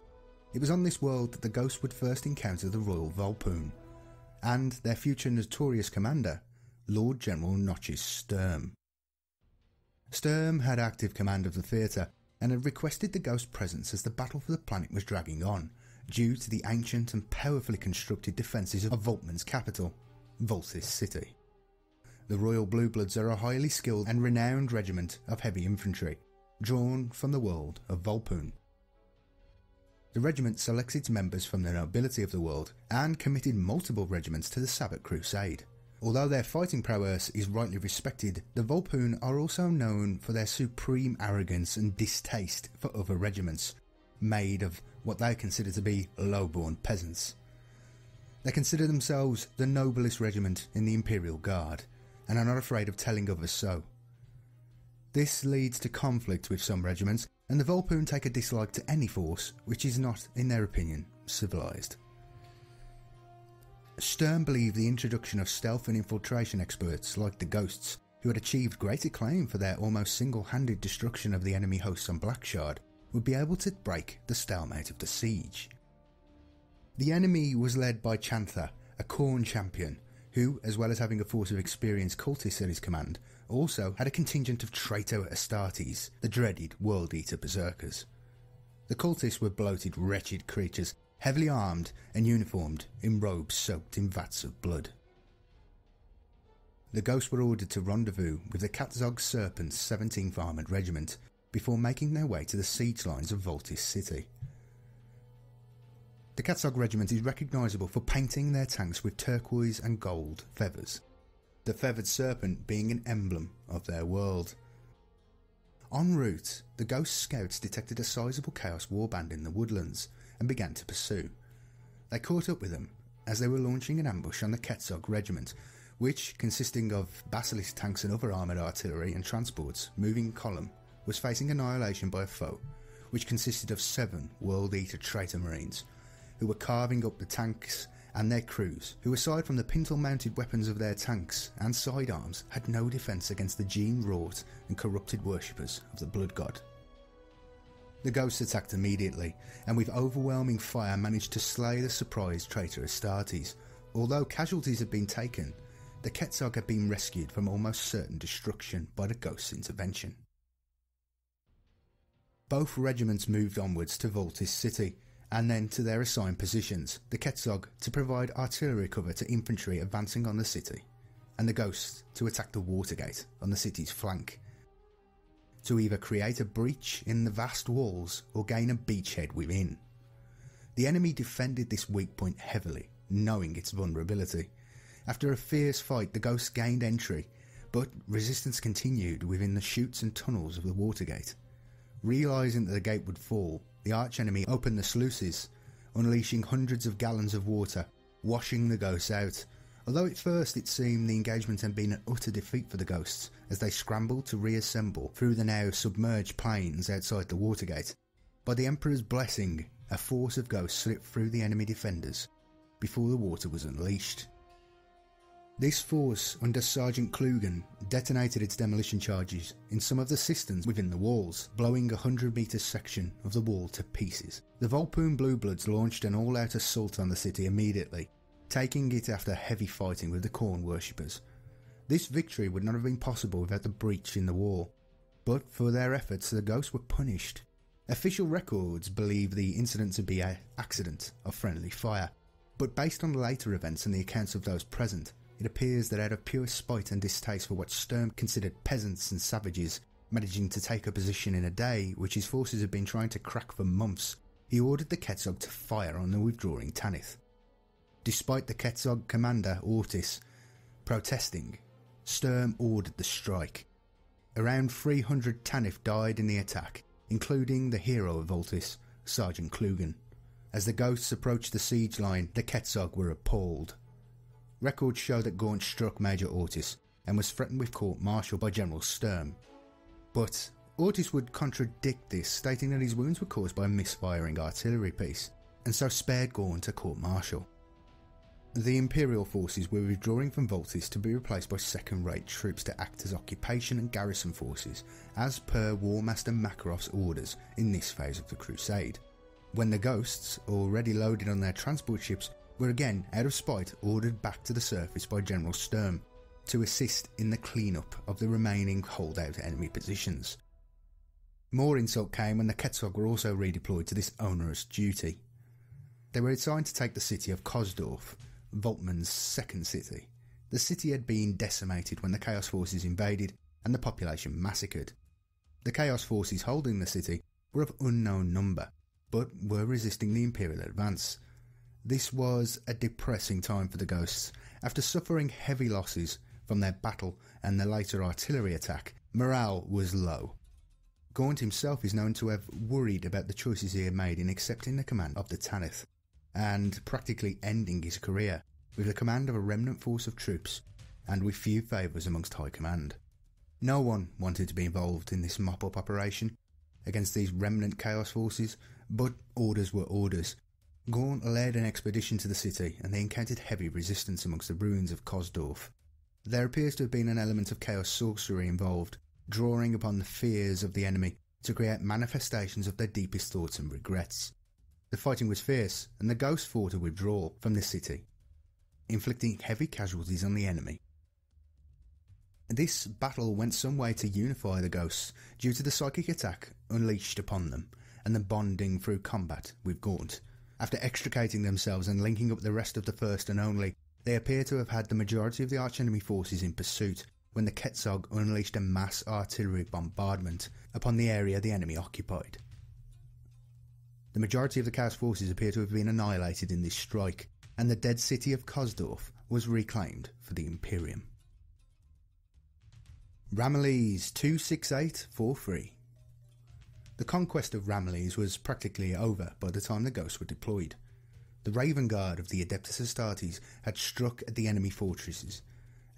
It was on this world that the Ghosts would first encounter the Royal Volpoon, and their future notorious commander, Lord General Noches Sturm. Sturm had active command of the theatre, and had requested the Ghost presence as the battle for the planet was dragging on, due to the ancient and powerfully constructed defences of Voltmund's capital, Voltis City. The Royal Bluebloods are a highly skilled and renowned regiment of heavy infantry, drawn from the world of Volpoon. The regiment selected its members from the nobility of the world and committed multiple regiments to the Sabbat Crusade. Although their fighting prowess is rightly respected, the Volpoon are also known for their supreme arrogance and distaste for other regiments, made of what they consider to be low-born peasants. They consider themselves the noblest regiment in the Imperial Guard, and are not afraid of telling others so. This leads to conflict with some regiments, and the Volpoon take a dislike to any force which is not, in their opinion, civilised. Sturm believed the introduction of stealth and infiltration experts like the Ghosts, who had achieved great acclaim for their almost single-handed destruction of the enemy hosts on Blackshard, would be able to break the stalemate of the siege. The enemy was led by Chantha, a Khorne champion, who, as well as having a force of experienced cultists at his command, also had a contingent of traitor Astartes, the dreaded World-Eater Berserkers. The cultists were bloated, wretched creatures, heavily armed and uniformed in robes soaked in vats of blood. The ghosts were ordered to rendezvous with the Ketzok Serpents' seventeenth Armoured Regiment before making their way to the siege lines of Voltis City. The Ketzok Regiment is recognisable for painting their tanks with turquoise and gold feathers, the feathered serpent being an emblem of their world. En route, the Ghost Scouts detected a sizable Chaos Warband in the woodlands and began to pursue. They caught up with them as they were launching an ambush on the Ketzok Regiment, which, consisting of Basilisk tanks and other armoured artillery and transports moving in column, was facing annihilation by a foe, which consisted of seven World Eater traitor marines, who were carving up the tanks and their crews, who aside from the pintle-mounted weapons of their tanks and sidearms, had no defence against the gene-wrought and corrupted worshippers of the Blood God. The Ghosts attacked immediately, and with overwhelming fire managed to slay the surprised traitor Astartes. Although casualties had been taken, the Ketzok had been rescued from almost certain destruction by the Ghost's intervention. Both regiments moved onwards to Voltis City, and then to their assigned positions, the Ketzok to provide artillery cover to infantry advancing on the city, and the Ghosts to attack the Watergate on the city's flank, to either create a breach in the vast walls or gain a beachhead within. The enemy defended this weak point heavily, knowing its vulnerability. After a fierce fight, the Ghosts gained entry, but resistance continued within the chutes and tunnels of the Watergate. Realising that the gate would fall, the arch-enemy opened the sluices, unleashing hundreds of gallons of water, washing the Ghosts out, although at first it seemed the engagement had been an utter defeat for the Ghosts as they scrambled to reassemble through the now submerged plains outside the Watergate. By the Emperor's blessing, a force of Ghosts slipped through the enemy defenders before the water was unleashed. This force, under Sergeant Klugan, detonated its demolition charges in some of the cisterns within the walls, blowing a hundred metre section of the wall to pieces. The Volpoon Bluebloods launched an all-out assault on the city immediately, taking it after heavy fighting with the Corn worshippers. This victory would not have been possible without the breach in the wall, but for their efforts the Ghosts were punished. Official records believe the incident to be an accident of friendly fire, but based on later events and the accounts of those present, it appears that out of pure spite and distaste for what Sturm considered peasants and savages, managing to take a position in a day which his forces had been trying to crack for months, he ordered the Ketzok to fire on the withdrawing Tanith. Despite the Ketzok commander, Ortis, protesting, Sturm ordered the strike. Around three hundred Tanith died in the attack, including the hero of Voltis, Sergeant Klugan. As the Ghosts approached the siege line, the Ketzok were appalled. Records show that Gaunt struck Major Ortis and was threatened with court-martial by General Sturm. But Ortis would contradict this, stating that his wounds were caused by a misfiring artillery piece, and so spared Gaunt a court-martial. The Imperial forces were withdrawing from Voltis to be replaced by second-rate troops to act as occupation and garrison forces, as per Warmaster Macaroth's orders in this phase of the crusade, when the Ghosts, already loaded on their transport ships, were again, out of spite, ordered back to the surface by General Sturm to assist in the cleanup of the remaining holdout enemy positions. More insult came when the Ketzok were also redeployed to this onerous duty. They were assigned to take the city of Kosdorf, Voltman's second city. The city had been decimated when the Chaos forces invaded and the population massacred. The Chaos forces holding the city were of unknown number, but were resisting the Imperial advance. This was a depressing time for the Ghosts. After suffering heavy losses from their battle and their later artillery attack, morale was low. Gaunt himself is known to have worried about the choices he had made in accepting the command of the Tanith, and practically ending his career with the command of a remnant force of troops, and with few favours amongst high command. No one wanted to be involved in this mop-up operation against these remnant Chaos forces, but orders were orders. Gaunt led an expedition to the city and they encountered heavy resistance amongst the ruins of Kosdorf. There appears to have been an element of Chaos sorcery involved, drawing upon the fears of the enemy to create manifestations of their deepest thoughts and regrets. The fighting was fierce and the Ghosts fought a withdrawal from the city, inflicting heavy casualties on the enemy. This battle went some way to unify the Ghosts due to the psychic attack unleashed upon them, and then bonding through combat with Gaunt. After extricating themselves and linking up the rest of the First and Only, they appear to have had the majority of the archenemy forces in pursuit when the Ketzog unleashed a mass artillery bombardment upon the area the enemy occupied. The majority of the Chaos forces appear to have been annihilated in this strike, and the dead city of Kosdorf was reclaimed for the Imperium. Ramillies two six eight four three. The conquest of Ramillies was practically over by the time the Ghosts were deployed. The Raven Guard of the Adeptus Astartes had struck at the enemy fortresses,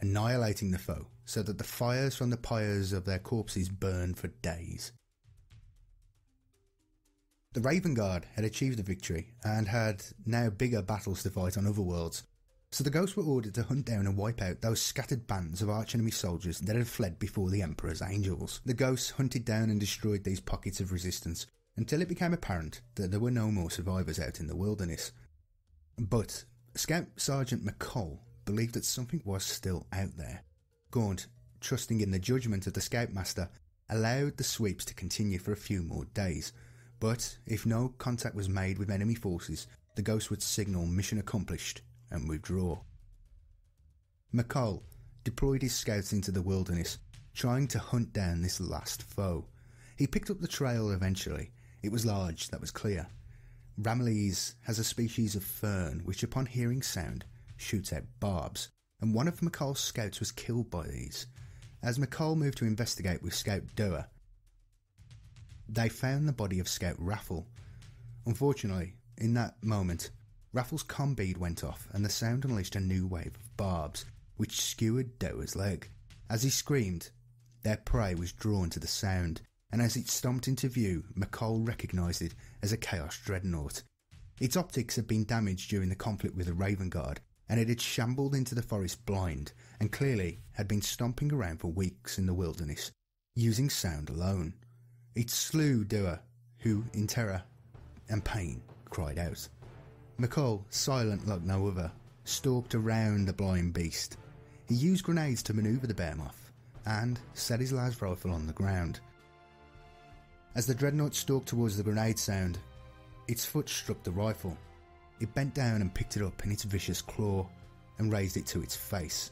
annihilating the foe so that the fires from the pyres of their corpses burned for days. The Raven Guard had achieved a victory and had now bigger battles to fight on other worlds, so the Ghosts were ordered to hunt down and wipe out those scattered bands of archenemy soldiers that had fled before the Emperor's Angels. The Ghosts hunted down and destroyed these pockets of resistance until it became apparent that there were no more survivors out in the wilderness. But Scout Sergeant McColl believed that something was still out there. Gaunt, trusting in the judgment of the Scoutmaster, allowed the sweeps to continue for a few more days. But if no contact was made with enemy forces, the Ghosts would signal mission accomplished and withdraw. McColl deployed his scouts into the wilderness, trying to hunt down this last foe. He picked up the trail eventually. It was large, that was clear. Ramillies has a species of fern which, upon hearing sound, shoots out barbs, and one of McColl's scouts was killed by these. As McColl moved to investigate with Scout Doer, they found the body of Scout Raffle. Unfortunately, in that moment, Raffle's combead went off and the sound unleashed a new wave of barbs, which skewered Doer's leg. As he screamed, their prey was drawn to the sound, and as it stomped into view, McColl recognised it as a Chaos Dreadnought. Its optics had been damaged during the conflict with the Raven Guard, and it had shambled into the forest blind, and clearly had been stomping around for weeks in the wilderness, using sound alone. It slew Doer, who, in terror and pain, cried out. McColl, silent like no other, stalked around the blind beast. He used grenades to manoeuvre the bear moth, and set his las rifle on the ground. As the Dreadnought stalked towards the grenade sound, its foot struck the rifle. It bent down and picked it up in its vicious claw, and raised it to its face.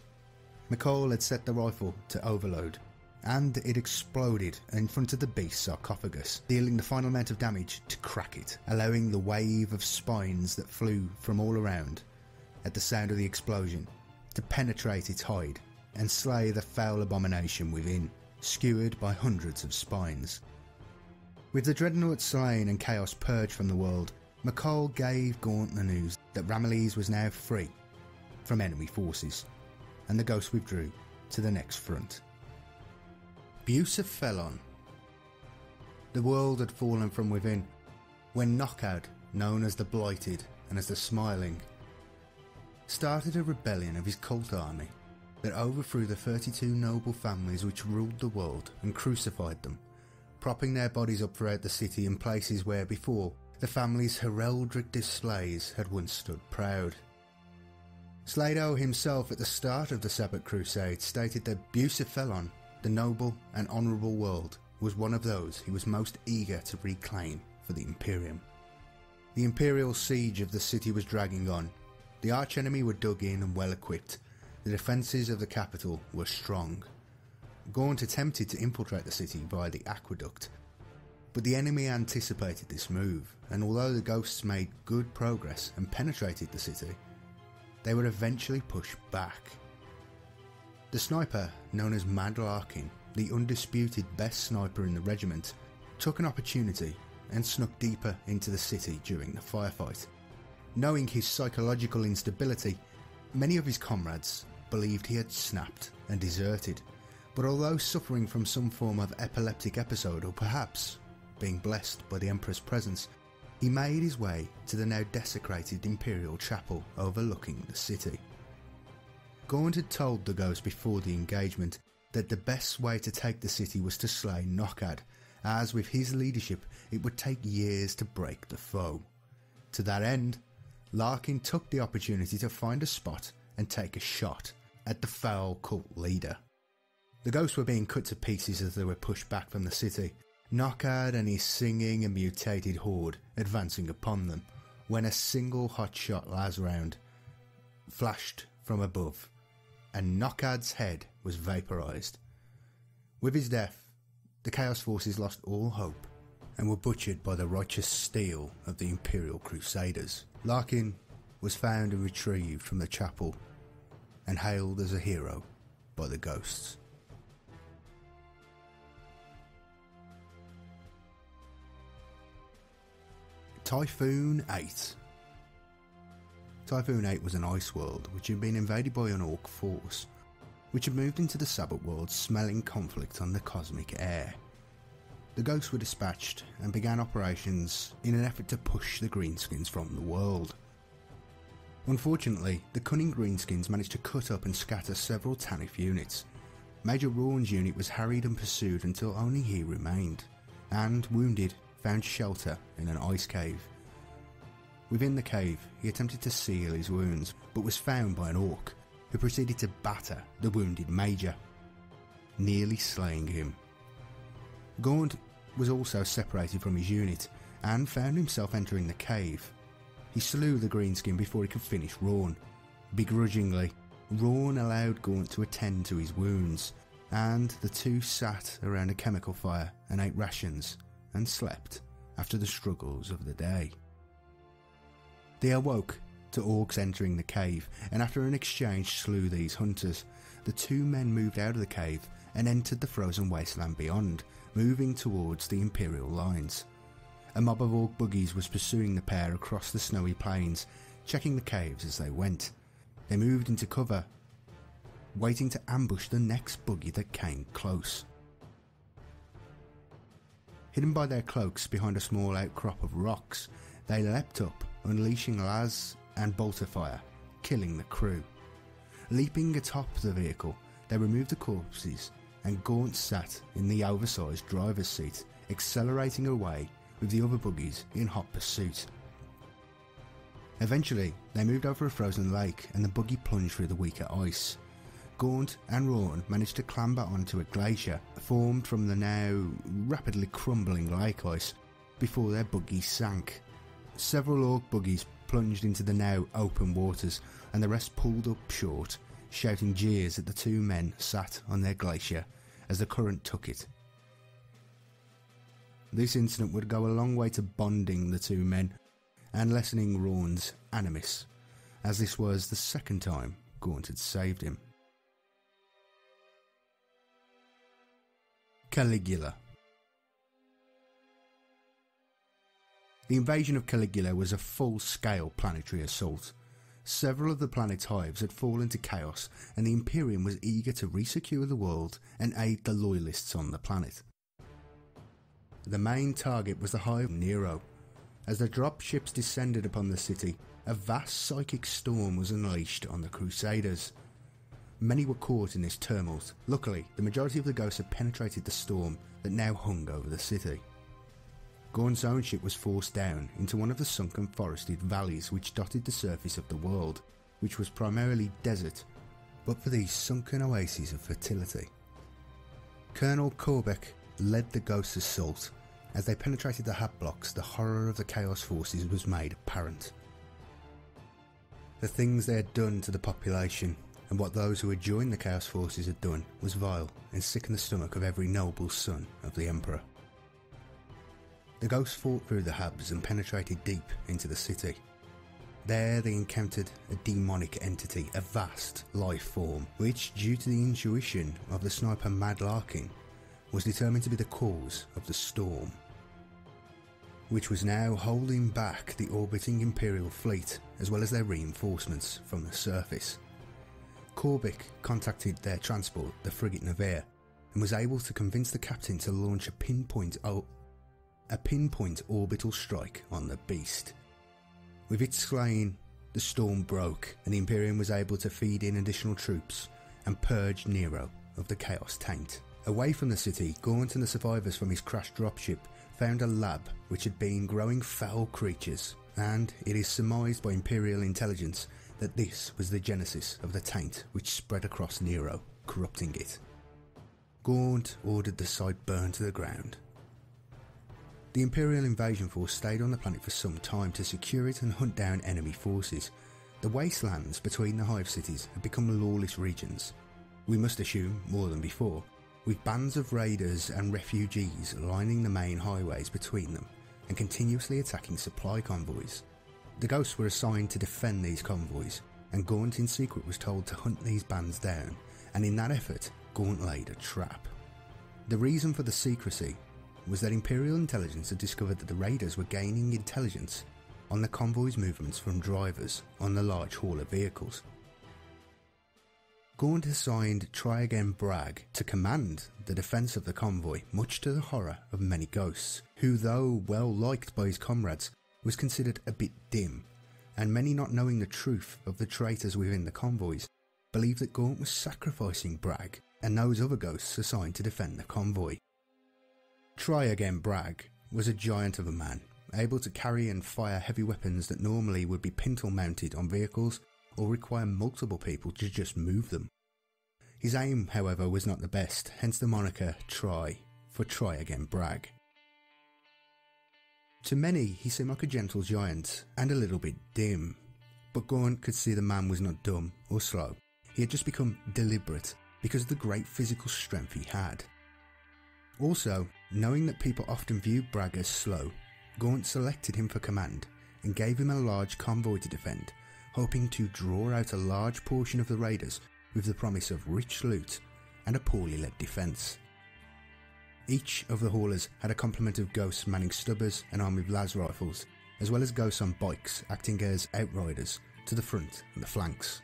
McColl had set the rifle to overload, and it exploded in front of the beast's sarcophagus, dealing the final amount of damage to crack it, allowing the wave of spines that flew from all around at the sound of the explosion to penetrate its hide and slay the foul abomination within, skewered by hundreds of spines. With the Dreadnought slain and Chaos purged from the world, McColl gave Gaunt the news that Ramillies was now free from enemy forces, and the Ghosts withdrew to the next front. Abuse of Felon. The world had fallen from within, when Nokkad, known as the Blighted and as the Smiling, started a rebellion of his cult army that overthrew the thirty-two noble families which ruled the world and crucified them, propping their bodies up throughout the city in places where before the family's heraldic displays had once stood proud. Slado himself at the start of the Sabbat Crusade stated that Abuse of Felon, the noble and honourable world, was one of those he was most eager to reclaim for the Imperium. The Imperial siege of the city was dragging on. The archenemy were dug in and well equipped. The defences of the capital were strong. Gaunt attempted to infiltrate the city via the aqueduct, but the enemy anticipated this move, and although the Ghosts made good progress and penetrated the city, they were eventually pushed back. The sniper, known as Mad Larkin, the undisputed best sniper in the regiment, took an opportunity and snuck deeper into the city during the firefight. Knowing his psychological instability, many of his comrades believed he had snapped and deserted, but although suffering from some form of epileptic episode or perhaps being blessed by the Emperor's presence, he made his way to the now desecrated Imperial Chapel overlooking the city. Gaunt had told the Ghosts before the engagement that the best way to take the city was to slay Nokkad, as with his leadership it would take years to break the foe. To that end, Larkin took the opportunity to find a spot and take a shot at the foul cult leader. The Ghosts were being cut to pieces as they were pushed back from the city, Nokkad and his singing and mutated horde advancing upon them when a single hotshot las round flashed from above and Nokkad's head was vaporised. With his death, the Chaos forces lost all hope and were butchered by the righteous steel of the Imperial Crusaders. Larkin was found and retrieved from the chapel and hailed as a hero by the ghosts. Typhoon Eight. Typhoon Eight was an ice world which had been invaded by an orc force, which had moved into the Sabbat Worlds, smelling conflict on the cosmic air. The ghosts were dispatched and began operations in an effort to push the Greenskins from the world. Unfortunately, the cunning Greenskins managed to cut up and scatter several Tanith units. Major Rawne's unit was harried and pursued until only he remained, and wounded, found shelter in an ice cave. Within the cave, he attempted to seal his wounds, but was found by an orc, who proceeded to batter the wounded major, nearly slaying him. Gaunt was also separated from his unit, and found himself entering the cave. He slew the Greenskin before he could finish Rawne. Begrudgingly, Rawne allowed Gaunt to attend to his wounds, and the two sat around a chemical fire and ate rations, and slept after the struggles of the day. They awoke to orcs entering the cave, and after an exchange slew these hunters. The two men moved out of the cave and entered the frozen wasteland beyond, moving towards the Imperial lines. A mob of orc buggies was pursuing the pair across the snowy plains, checking the caves as they went. They moved into cover, waiting to ambush the next buggy that came close. Hidden by their cloaks behind a small outcrop of rocks, they leapt up, unleashing las and bolter fire, killing the crew. Leaping atop the vehicle, they removed the corpses, and Gaunt sat in the oversized driver's seat, accelerating away with the other buggies in hot pursuit. Eventually, they moved over a frozen lake, and the buggy plunged through the weaker ice. Gaunt and Rawne managed to clamber onto a glacier formed from the now rapidly crumbling lake ice before their buggy sank. Several orc buggies plunged into the now open waters and the rest pulled up short, shouting jeers at the two men sat on their glacier as the current took it. This incident would go a long way to bonding the two men and lessening Rawne's animus, as this was the second time Gaunt had saved him. Caligula. The invasion of Caligula was a full-scale planetary assault. Several of the planet's hives had fallen to chaos, and the Imperium was eager to resecure the world and aid the loyalists on the planet. The main target was the hive Nero. As the dropships descended upon the city, a vast psychic storm was unleashed on the Crusaders. Many were caught in this tumult. Luckily, the majority of the ghosts had penetrated the storm that now hung over the city. Gaunt's own ship was forced down into one of the sunken forested valleys which dotted the surface of the world, which was primarily desert, but for these sunken oases of fertility. Colm Corbec led the ghost assault. As they penetrated the hab blocks, the horror of the Chaos forces was made apparent. The things they had done to the population, and what those who had joined the Chaos forces had done, was vile and sick in the stomach of every noble son of the Emperor. The ghosts fought through the habs and penetrated deep into the city. There they encountered a demonic entity, a vast life form, which, due to the intuition of the sniper Mad Larkin, was determined to be the cause of the storm, which was now holding back the orbiting Imperial fleet as well as their reinforcements from the surface. Corbec contacted their transport, the frigate Navarre, and was able to convince the captain to launch a pinpoint, a pinpoint orbital strike on the beast. With its slaying, the storm broke, and the Imperium was able to feed in additional troops and purge Nero of the Chaos taint. Away from the city, Gaunt and the survivors from his crashed dropship found a lab which had been growing foul creatures, and it is surmised by Imperial intelligence that this was the genesis of the taint which spread across Nero, corrupting it. Gaunt ordered the site burned to the ground, The Imperial Invasion Force stayed on the planet for some time to secure it and hunt down enemy forces. The wastelands between the hive cities had become lawless regions. We must assume more than before, with bands of raiders and refugees lining the main highways between them and continuously attacking supply convoys. The Ghosts were assigned to defend these convoys, and Gaunt in secret was told to hunt these bands down, and in that effort, Gaunt laid a trap. The reason for the secrecy was that Imperial intelligence had discovered that the raiders were gaining intelligence on the convoy's movements from drivers on the large hauler vehicles. Gaunt assigned Try-Again Bragg to command the defence of the convoy, much to the horror of many Ghosts, who, though well liked by his comrades, was considered a bit dim, and many, not knowing the truth of the traitors within the convoys, believed that Gaunt was sacrificing Bragg and those other Ghosts assigned to defend the convoy. Try-Again Bragg was a giant of a man, able to carry and fire heavy weapons that normally would be pintle mounted on vehicles or require multiple people to just move them. His aim, however, was not the best, hence the moniker Try, for Try Again Bragg. To many, he seemed like a gentle giant, and a little bit dim, but Gaunt could see the man was not dumb or slow. He had just become deliberate because of the great physical strength he had. Also, knowing that people often view Bragg as slow, Gaunt selected him for command, and gave him a large convoy to defend, hoping to draw out a large portion of the raiders with the promise of rich loot and a poorly led defence. Each of the haulers had a complement of Ghosts manning stubbers and armed with las rifles, as well as Ghosts on bikes acting as outriders to the front and the flanks.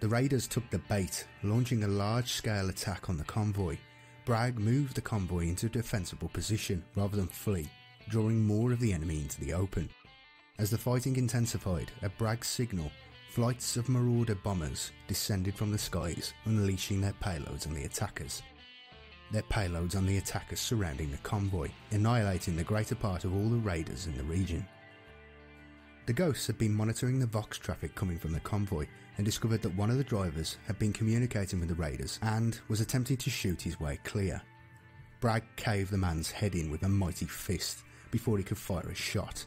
The raiders took the bait, launching a large-scale attack on the convoy. Bragg moved the convoy into a defensible position rather than flee, drawing more of the enemy into the open. As the fighting intensified, at Bragg's signal, flights of Marauder bombers descended from the skies, unleashing their payloads on the attackers. Their payloads on the attackers surrounding the convoy, annihilating the greater part of all the raiders in the region. The Ghosts had been monitoring the Vox traffic coming from the convoy, and discovered that one of the drivers had been communicating with the raiders and was attempting to shoot his way clear. Bragg caved the man's head in with a mighty fist before he could fire a shot.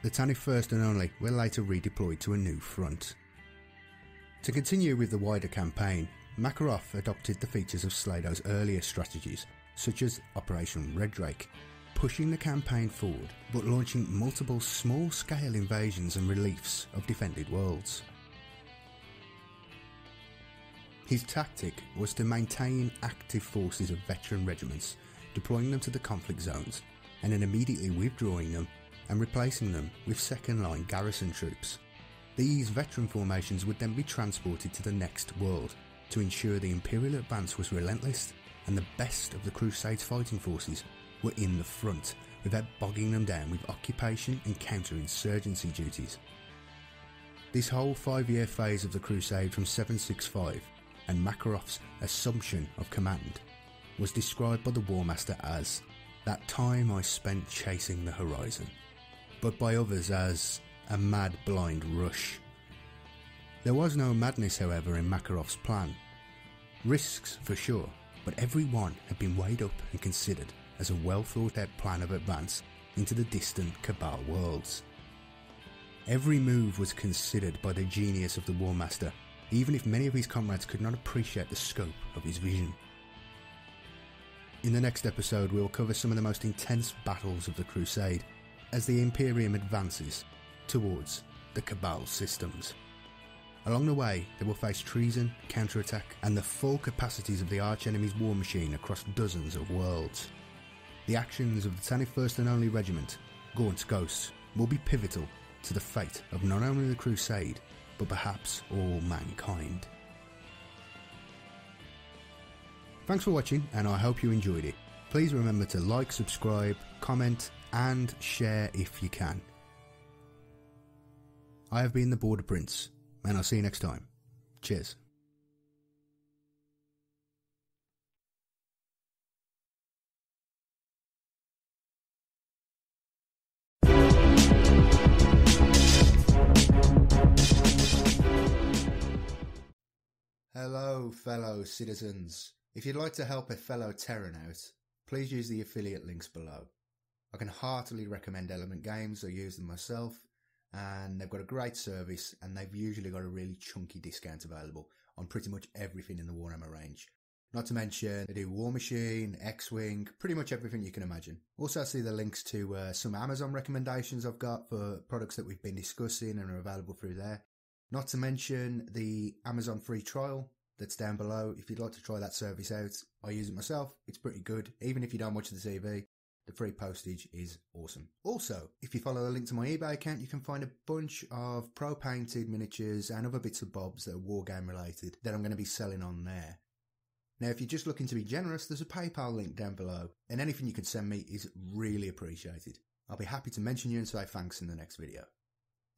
The Tanith First and Only were later redeployed to a new front. To continue with the wider campaign, Macaroth adopted the features of Slado's earlier strategies, such as Operation Red Drake, pushing the campaign forward but launching multiple small-scale invasions and reliefs of defended worlds. His tactic was to maintain active forces of veteran regiments, deploying them to the conflict zones, and then immediately withdrawing them and replacing them with second-line garrison troops. These veteran formations would then be transported to the next world to ensure the Imperial advance was relentless and the best of the Crusade's fighting forces were in the front without bogging them down with occupation and counter-insurgency duties. This whole five-year phase of the Crusade from seven sixty-five and Makarov's assumption of command was described by the Warmaster as that time I spent chasing the horizon, but by others as a mad blind rush. There was no madness, however, in Makarov's plan. Risks, for sure, but every one had been weighed up and considered as a well-thought-out plan of advance into the distant Cabal worlds. Every move was considered by the genius of the Warmaster, even if many of his comrades could not appreciate the scope of his vision. In the next episode, we will cover some of the most intense battles of the Crusade, as the Imperium advances towards the Cabal systems. Along the way, they will face treason, counterattack, and the full capacities of the arch-enemy's war machine across dozens of worlds. The actions of the Tanith First and Only Regiment, Gaunt's Ghosts, will be pivotal to the fate of not only the Crusade, but perhaps all mankind. Thanks for watching, and I hope you enjoyed it. Please remember to like, subscribe, comment, and share if you can. I have been the Border Prince, and I'll see you next time. Cheers. Hello, fellow citizens. If you'd like to help a fellow Terran out, please use the affiliate links below. I can heartily recommend Element Games. I use them myself, and they've got a great service, and they've usually got a really chunky discount available on pretty much everything in the Warhammer range. Not to mention, they do War Machine, X-Wing, pretty much everything you can imagine. Also, I see the links to uh, some Amazon recommendations I've got for products that we've been discussing and are available through there. Not to mention the Amazon free trial that's down below. If you'd like to try that service out, I use it myself. It's pretty good. Even if you don't watch the T V, the free postage is awesome. Also, if you follow the link to my eBay account, you can find a bunch of pro-painted miniatures and other bits of bobs that are wargame related that I'm going to be selling on there. Now, if you're just looking to be generous, there's a PayPal link down below, and anything you can send me is really appreciated. I'll be happy to mention you and say thanks in the next video.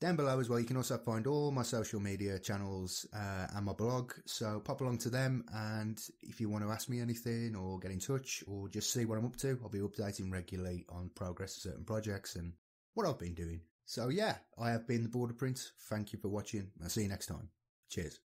Down below as well, you can also find all my social media channels uh, and my blog, so pop along to them, and if you want to ask me anything or get in touch or just see what I'm up to, I'll be updating regularly on progress of certain projects and what I've been doing. So yeah, I have been the Border Prince. Thank you for watching, and I'll see you next time. Cheers.